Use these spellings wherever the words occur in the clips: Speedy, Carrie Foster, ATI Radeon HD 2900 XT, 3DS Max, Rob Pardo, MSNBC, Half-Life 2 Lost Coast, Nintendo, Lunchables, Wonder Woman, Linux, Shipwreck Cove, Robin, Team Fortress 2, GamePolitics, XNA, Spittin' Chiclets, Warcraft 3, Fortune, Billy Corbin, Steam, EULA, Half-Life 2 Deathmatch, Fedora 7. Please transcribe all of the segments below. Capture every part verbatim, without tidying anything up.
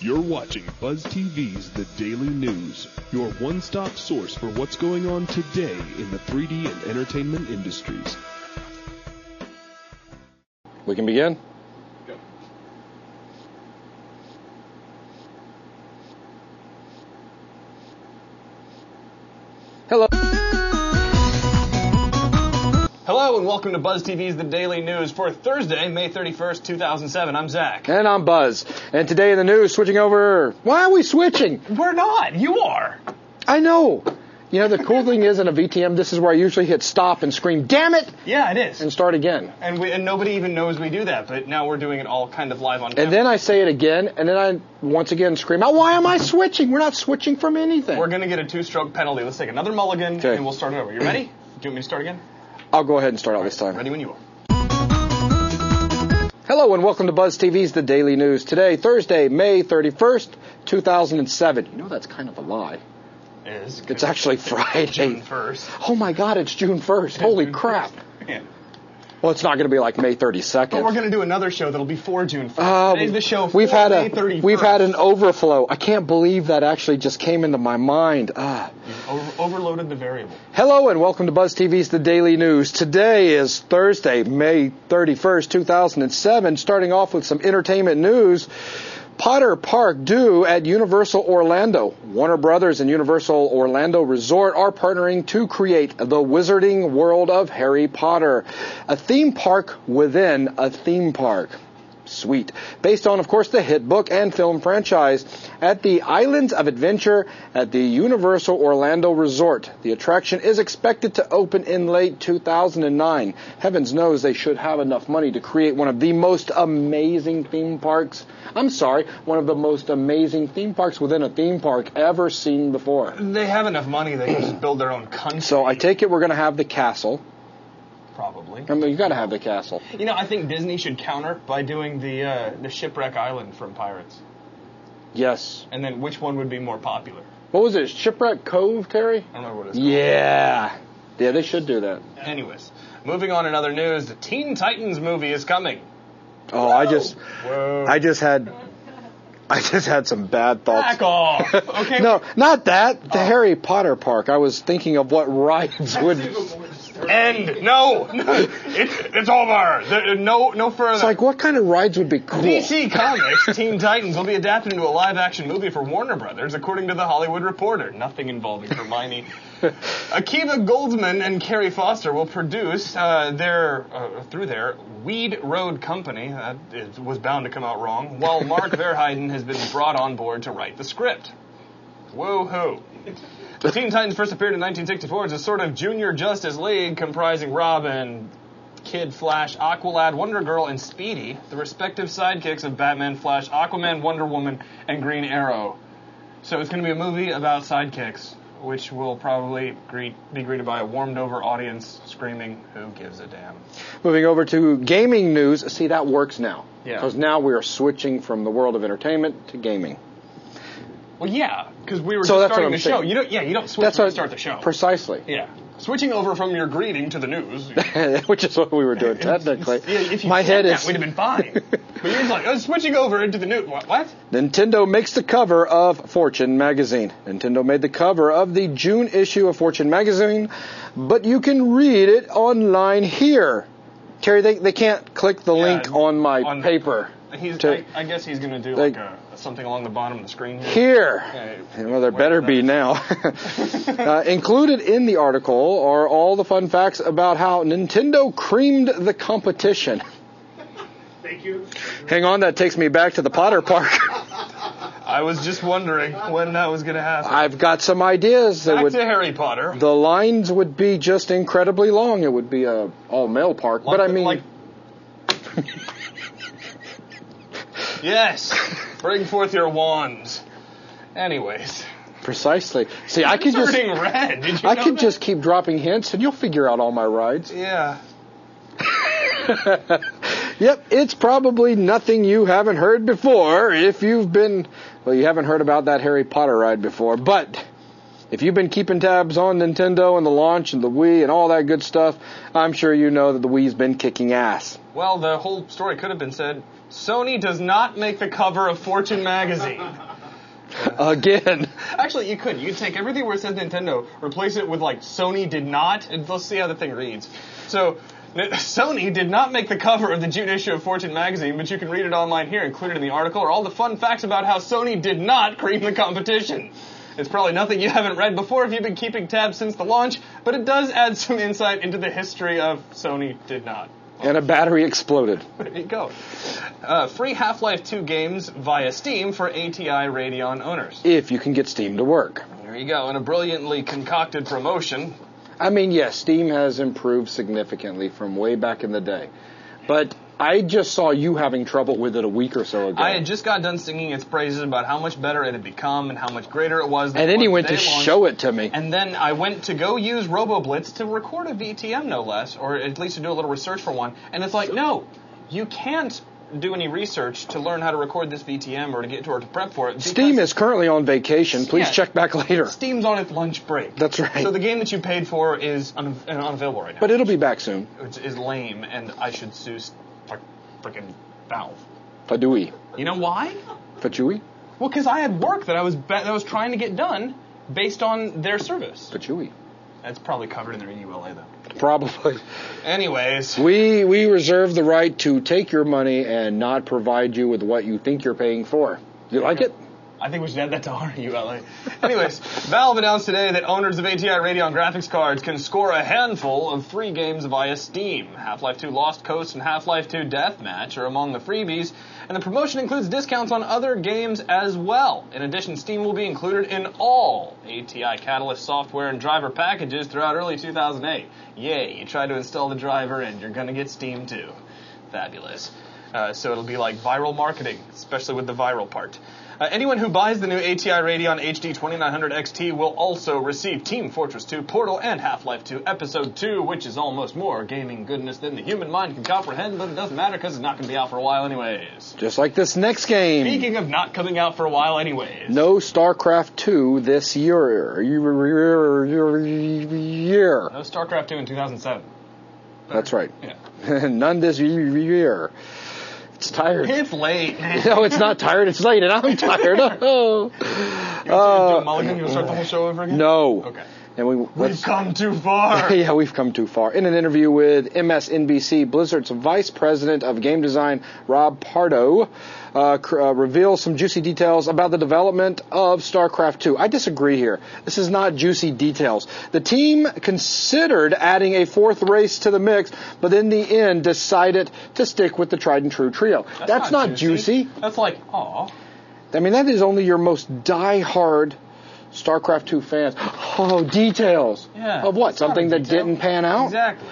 You're watching BuzzTV's The Daily News, your one-stop source for what's going on today in the three D and entertainment industries. We can begin? Go. Hello. Hello and welcome to BuzzTV's The Daily News for Thursday, May thirty-first, two thousand seven. I'm Zach. And I'm Buzz. And today in the news, switching over... Why are we switching? We're not. You are. I know. You know, the cool thing is, in a V T M, this is where I usually hit stop and scream, damn it! Yeah, it is. And start again. And, we, and nobody even knows we do that, but now we're doing it all kind of live on camera. And then I say it again, and then I once again scream, oh, why am I switching? We're not switching from anything. We're going to get a two-stroke penalty. Let's take another mulligan, okay, and we'll start it over. You ready? Do you want me to start again? I'll go ahead and start out this time. Ready when you are. Hello and welcome to BuzzTV's The Daily News. Today, Thursday, May thirty-first, two thousand seven. You know that's kind of a lie. It is. It's actually Friday. It's June first. Oh my God, it's June first. Holy June crap. first. Yeah. Well, it's not going to be like May thirty-second. But we're going to do another show that'll be for June first. Uh, Today's the show for we've had a, May thirty-first. We've had an overflow. I can't believe that actually just came into my mind. Ah. You've over- overloaded the variable. Hello and welcome to BuzzTV's The Daily News. Today is Thursday, May thirty-first, two thousand seven. Starting off with some entertainment news. Potter Park due at Universal Orlando. Warner Brothers and Universal Orlando Resort are partnering to create the Wizarding World of Harry Potter, a theme park within a theme park. Sweet. Based on, of course, the hit book and film franchise, at the Islands of Adventure at the Universal Orlando Resort. The attraction is expected to open in late two thousand nine. Heavens knows they should have enough money to create one of the most amazing theme parks I'm sorry, one of the most amazing theme parks within a theme park ever seen before. They have enough money, they can just build their own country. So I take it we're going to have the castle. Probably. I mean, you got to have the castle. You know, I think Disney should counter by doing the uh, the Shipwreck Island from Pirates. Yes. And then which one would be more popular? What was it, Shipwreck Cove, Terry? I don't know what it's called. Yeah. Yeah, they should do that. Anyways, moving on in other news, the Teen Titans movie is coming. Oh, Whoa. I just, Whoa. I just had, I just had some bad thoughts. Back off. Okay. No, not that. The oh. Harry Potter park. I was thinking of what rides would end. No, no, it's it's over. There, no, no further. It's like what kind of rides would be cool? D C Comics Teen Titans will be adapted into a live-action movie for Warner Brothers, according to the Hollywood Reporter. Nothing involving Hermione. Akiva Goldman and Carrie Foster will produce uh, their uh, through their Weed Road Company, that uh, was bound to come out wrong, while Mark Verheiden has been brought on board to write the script. Woo-hoo. The Teen Titans first appeared in nineteen sixty-four as a sort of junior Justice League comprising Robin, Kid Flash, Aqualad, Wonder Girl, and Speedy, the respective sidekicks of Batman, Flash, Aquaman, Wonder Woman, and Green Arrow. So it's going to be a movie about sidekicks, which will probably greet, be greeted by a warmed-over audience screaming, who gives a damn? Moving over to gaming news. See, that works now. Yeah. Because now we are switching from the world of entertainment to gaming. Well, yeah, because we were so just starting the saying. show. You don't, yeah, you don't switch that's when you start the show. Precisely. Yeah. Switching over from your greeting to the news. Which is what we were doing technically. Yeah, if you My head that, is... we'd have been fine. But you're just like, oh, switching over into the news. What? what? Nintendo makes the cover of Fortune magazine. Nintendo made the cover of the June issue of Fortune magazine, but you can read it online here. Terry, they, they can't click the yeah, link on my on paper. The, he's, to, I, I guess he's going to do they, like a... something along the bottom of the screen here. here. Okay. Well, there better be now. uh, included in the article are all the fun facts about how Nintendo creamed the competition. Thank you. Hang on, that takes me back to the Potter Park. I was just wondering when that was going to happen. I've got some ideas. Back would, to Harry Potter. The lines would be just incredibly long. It would be a all-male park, like but the, I mean... Like... Yes. Bring forth your wands. Anyways. Precisely. See, I could just red. Did you I could that? just keep dropping hints, and you'll figure out all my rides. Yeah. Yep, it's probably nothing you haven't heard before. If you've been, well, you haven't heard about that Harry Potter ride before, but if you've been keeping tabs on Nintendo and the launch and the Wii and all that good stuff, I'm sure you know that the Wii's been kicking ass. Well, the whole story could have been said Sony does not make the cover of Fortune magazine. Again. Actually, you could. You could take everything where it says Nintendo, replace it with, like, Sony did not, and let's see how the thing reads. So, Sony did not make the cover of the June issue of Fortune magazine, but you can read it online here. Included in the article are all the fun facts about how Sony did not cream the competition. It's probably nothing you haven't read before if you've been keeping tabs since the launch, but it does add some insight into the history of Sony did not. And a battery exploded. There you go. Uh, free Half-Life two games via Steam for A T I Radeon owners. If you can get Steam to work. There you go. And a brilliantly concocted promotion. I mean, yes, Steam has improved significantly from way back in the day. But I just saw you having trouble with it a week or so ago. I had just got done singing its praises about how much better it had become and how much greater it was. Than and then you went to long. show it to me. And then I went to go use RoboBlitz to record a V T M, no less, or at least to do a little research for one. And it's like, no, you can't do any research to learn how to record this V T M or to get to or to prep for it. Steam is currently on vacation. Please yeah, check back later. Steam's on its lunch break. That's right. So the game that you paid for is un- unavailable right now. But it'll be back soon. Which is lame, and I should sue... Freaking Valve. Padui. You know why? Pachui? Well, because I had work that I was be- that I was trying to get done based on their service. Pachui. That's probably covered in their E U L A, though. Probably. Anyways. We we reserve the right to take your money and not provide you with what you think you're paying for. You like it? I think we should add that to our U L A. Anyways, Valve announced today that owners of A T I Radeon graphics cards can score a handful of free games via Steam. Half-Life two Lost Coast and Half-Life two Deathmatch are among the freebies, and the promotion includes discounts on other games as well. In addition, Steam will be included in all A T I Catalyst software and driver packages throughout early two thousand eight. Yay, you try to install the driver and you're going to get Steam too. Fabulous. Uh, so it'll be like viral marketing, especially with the viral part. Uh, anyone who buys the new A T I Radeon H D twenty-nine hundred X T will also receive Team Fortress two, Portal, and Half-Life two Episode two, which is almost more gaming goodness than the human mind can comprehend, but it doesn't matter because it's not going to be out for a while anyways. Just like this next game. Speaking of not coming out for a while anyways. No StarCraft two this year. year, year, year. No StarCraft two in two thousand seven. That's right. Yeah. None this year. It's tired. It's late. No, it's not tired. It's late, and I'm tired. Oh. You want to do a mulligan? You want to start the whole show over again? No. Okay. And we, we've come too far. Yeah, we've come too far. In an interview with M S N B C, Blizzard's Vice President of Game Design, Rob Pardo, uh, cr- uh, reveals some juicy details about the development of StarCraft two. I disagree here. This is not juicy details. The team considered adding a fourth race to the mix, but in the end decided to stick with the tried-and-true trio. That's, That's not, not juicy. juicy. That's like, aw. I mean, that is only your most die-hard StarCraft two fans. Oh, details. Yeah, of what? Something that didn't pan out? Exactly.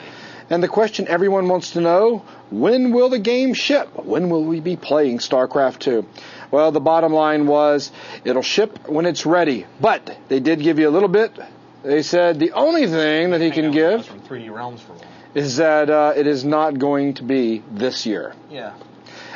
And the question everyone wants to know, when will the game ship? When will we be playing StarCraft two? Well, the bottom line was, it'll ship when it's ready. But they did give you a little bit. They said the only thing that he can give from three D Realms for is that uh, it is not going to be this year. Yeah.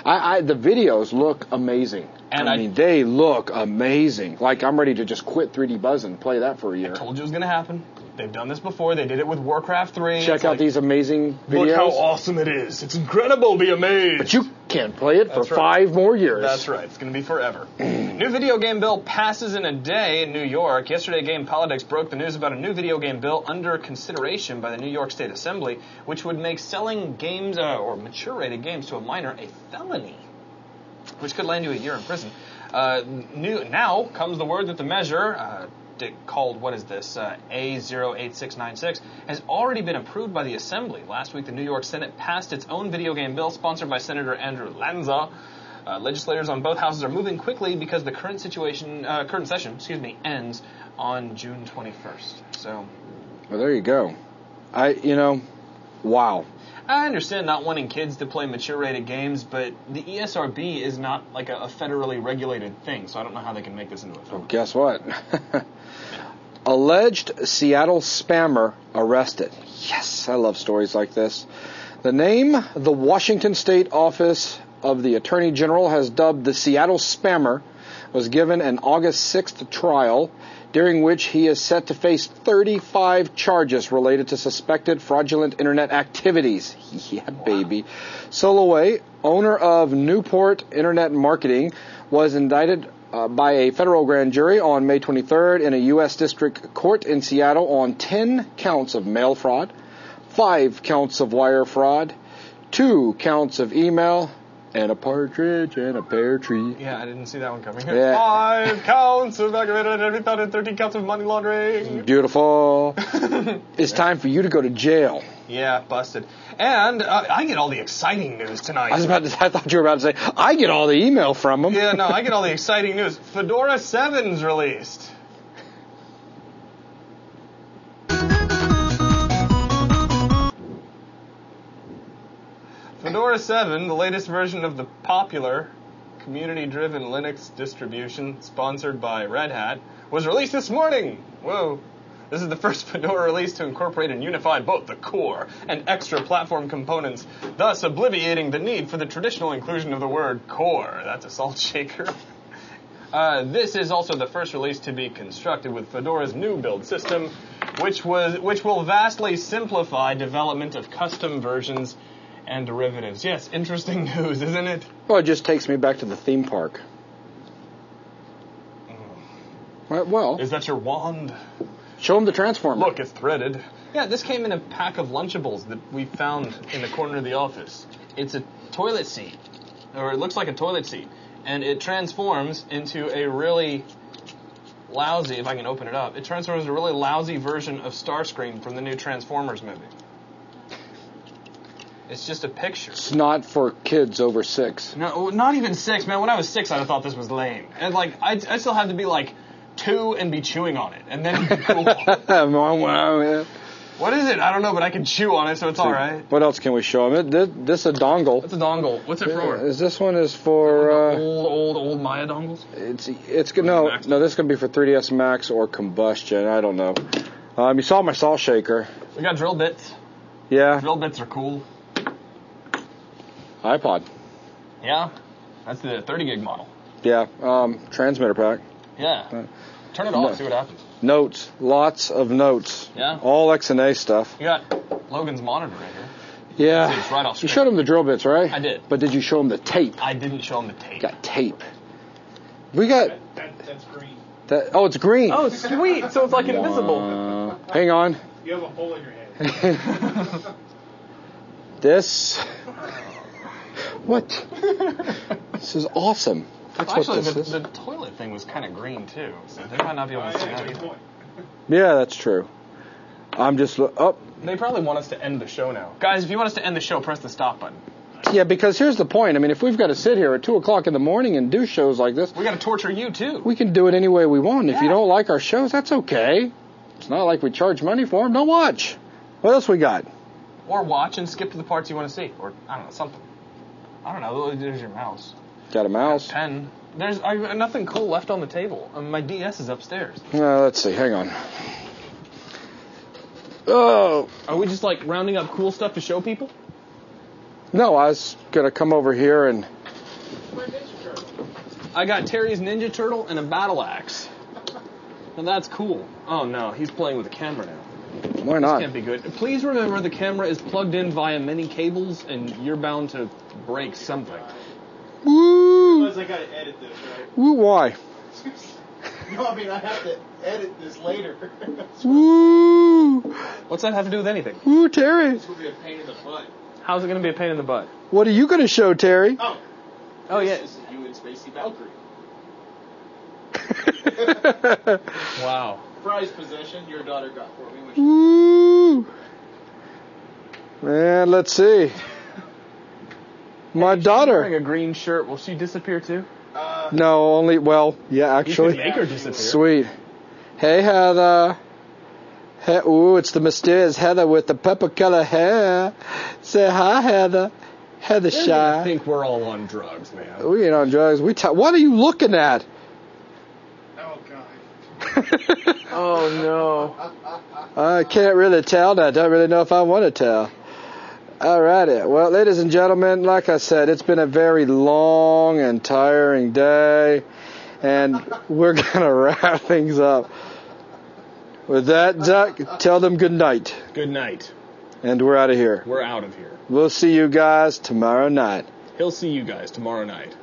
I, I, the videos look amazing. And I mean, I, they look amazing. Like, I'm ready to just quit three D Buzz and play that for a year. I told you it was going to happen. They've done this before. They did it with Warcraft three. Check it's out like, these amazing videos. Look how awesome it is. It's incredible. Be amazed. But you can't play it That's for right. five more years. That's right. It's going to be forever. New video game bill passes in a day in New York. Yesterday, GamePolitics broke the news about a new video game bill under consideration by the New York State Assembly, which would make selling games uh, or mature-rated games to a minor a felony, which could land you a year in prison. Uh, new, now comes the word that the measure, uh, called, what is this, uh, A zero eight six nine six, has already been approved by the Assembly. Last week, the New York Senate passed its own video game bill sponsored by Senator Andrew Lanza. Uh, legislators on both houses are moving quickly because the current situation, uh, current session, excuse me, ends on June twenty-first. So, well, there you go. I, you know, wow. I understand not wanting kids to play mature-rated games, but the E S R B is not like a, a federally regulated thing, so I don't know how they can make this into a film. Well, guess what? Alleged Seattle spammer arrested. Yes, I love stories like this. The name the Washington State Office of the Attorney General has dubbed the Seattle spammer was given an August sixth trial, during which he is set to face thirty-five charges related to suspected fraudulent Internet activities. Yeah, baby. Soloway, owner of Newport Internet Marketing, was indicted uh, by a federal grand jury on May twenty-third in a U S district court in Seattle on ten counts of mail fraud, five counts of wire fraud, two counts of email, and a partridge and a pear tree. Yeah, I didn't see that one coming. Yeah. Five counts of aggravated and, and thirteen counts of money laundering. Beautiful. It's time for you to go to jail. Yeah, busted. And uh, I get all the exciting news tonight. I was about to, I thought you were about to say, I get all the email from them. Yeah, no, I get all the exciting news. Fedora seven's released. Fedora seven, the latest version of the popular community-driven Linux distribution sponsored by Red Hat, was released this morning. Whoa. This is the first Fedora release to incorporate and unify both the core and extra platform components, thus obliviating the need for the traditional inclusion of the word core. That's a salt shaker. Uh, this is also the first release to be constructed with Fedora's new build system, which was which will vastly simplify development of custom versions and derivatives. Yes, interesting news, isn't it? Well, it just takes me back to the theme park. Mm. Well, is that your wand? Show them the transformer. Look, it's threaded. Yeah, this came in a pack of Lunchables that we found in the corner of the office. It's a toilet seat, or it looks like a toilet seat, and it transforms into a really lousy, if I can open it up, it transforms into a really lousy version of Starscream from the new Transformers movie. It's just a picture. It's not for kids over six. No, not even six, man. When I was six, I'd have thought this was lame. And, like, I I still had to be, like, two and be chewing on it. And then it'd be cool. Wow, what is it? I don't know, but I can chew on it, so it's all right. What else can we show them? This, this is a dongle. It's a dongle. What's it yeah, for? Is this one is for... Uh, old, old, old Maya dongles? It's, it's, no, no, this is going to be for three D S Max or Combustion. I don't know. Um, you saw my salt shaker. We got drill bits. Yeah. Drill bits are cool. iPod. Yeah, that's the thirty gig model. Yeah, um, transmitter pack. Yeah. Uh, Turn it off, no. See what happens. Notes, lots of notes. Yeah. All X N A stuff. You got Logan's monitor right here. Yeah. It's right off. You showed him the drill bits, right? I did. But did you show him the tape? I didn't show him the tape. Got tape. We got... That, that, that's green. That, oh, it's green. Oh, sweet. So it's like invisible. Uh, hang on. You have a hole in your head. This... What? This is awesome. That's well, actually, what this the, is. The toilet thing was kind of green, too, so they might not be able to oh, see yeah, that either. Yeah, that's true. I'm just... Lo- oh. They probably want us to end the show now. Guys, if you want us to end the show, press the stop button. Yeah, because here's the point. I mean, if we've got to sit here at two o'clock in the morning and do shows like this... We've got to torture you, too. We can do it any way we want. Yeah. If you don't like our shows, that's okay. It's not like we charge money for them. Don't watch. What else we got? Or watch and skip to the parts you want to see. Or, I don't know, something. I don't know. There's your mouse. Got a mouse. Got a pen. There's I, nothing cool left on the table. Um, my D S is upstairs. Uh, let's see. Hang on. Oh. Are we just like rounding up cool stuff to show people? No, I was gonna come over here and. Where's Ninja Turtle? I got Terry's Ninja Turtle and a battle axe. And that's cool. Oh no, he's playing with a camera now. Why not? This can't be good. Please remember the camera is plugged in via many cables, and you're bound to break something. Woo! Because I gotta edit this, right? Woo! Why? No, I mean I have to edit this later. Woo! What's that have to do with anything? Woo, Terry! This will be a pain in the butt. How's it gonna be a pain in the butt? What are you gonna show, Terry? Oh. Oh yeah. This is you and Spacey Valkyrie. Wow. Prize possession your daughter got for me. Woo! Man, let's see. My hey, daughter. She's wearing a green shirt. Will she disappear too? Uh, no, only, well, yeah, actually. You can make her disappear. Sweet. Hey, Heather. He- Ooh, it's the mysterious Heather with the pepper color hair. Say hi, Heather. Heather Shy. I think we're all on drugs, man. We ain't on drugs. We. T- what are you looking at? Oh, God. Oh no! I can't really tell now. I don't really know if I want to tell. Alrighty. Well, ladies and gentlemen, like I said, it's been a very long and tiring day, and we're going to wrap things up. With that, Duck, tell them good night. Good night. And we're out of here. We're out of here. We'll see you guys tomorrow night. He'll see you guys tomorrow night.